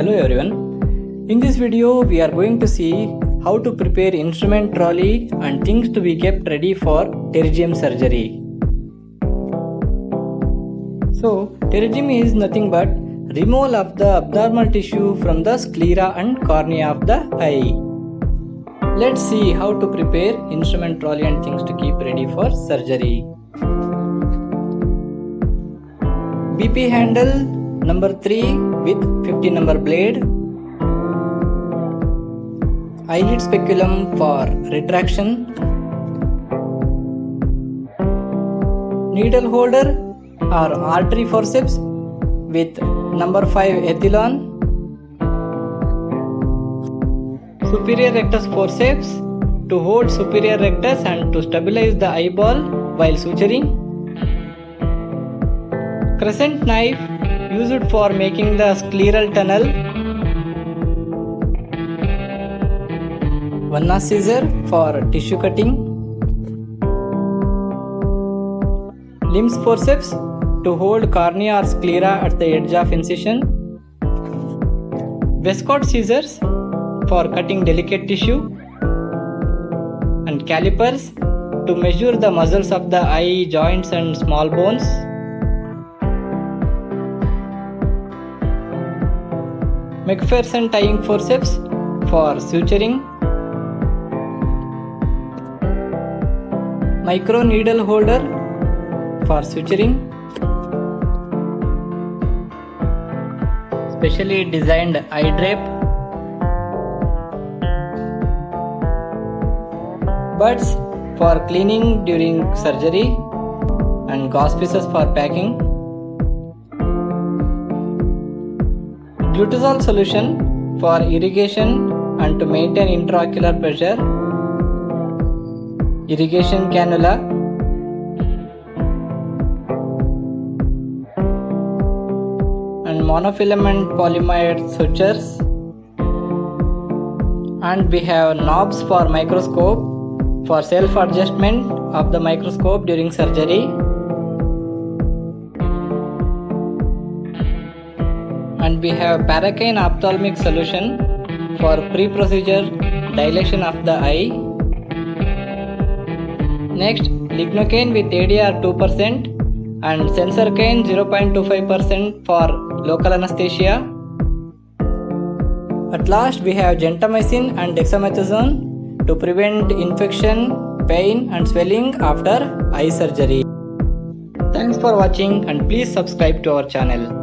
Hello everyone, in this video we are going to see how to prepare instrument trolley and things to be kept ready for pterygium surgery. So pterygium is nothing but removal of the abnormal tissue from the sclera and cornea of the eye. Let's see how to prepare instrument trolley and things to keep ready for surgery. BP handle number 3 with 50 number blade, eyelid speculum for retraction, needle holder or artery forceps with number 5 ethilon, superior rectus forceps to hold superior rectus and to stabilize the eyeball while suturing, crescent knife used for making the scleral tunnel, Vanna scissors for tissue cutting, limbs forceps to hold cornea or sclera at the edge of incision, Vescot scissors for cutting delicate tissue, and calipers to measure the muscles of the eye, joints and small bones. McPherson tying forceps for suturing, micro needle holder for suturing, specially designed eye drape, buds for cleaning during surgery, and gauze pieces for packing. Glutazole solution for irrigation and to maintain intraocular pressure, irrigation cannula, and monofilament polyamide sutures, and we have knobs for microscope for self-adjustment of the microscope during surgery, and we have paracaine ophthalmic solution for pre-procedure dilation of the eye. Next, lignocaine with ADR 2% and sensorcaine 0.25% for local anesthesia. At last, we have gentamicin and dexamethasone to prevent infection, pain and swelling after eye surgery. Thanks for watching and please subscribe to our channel.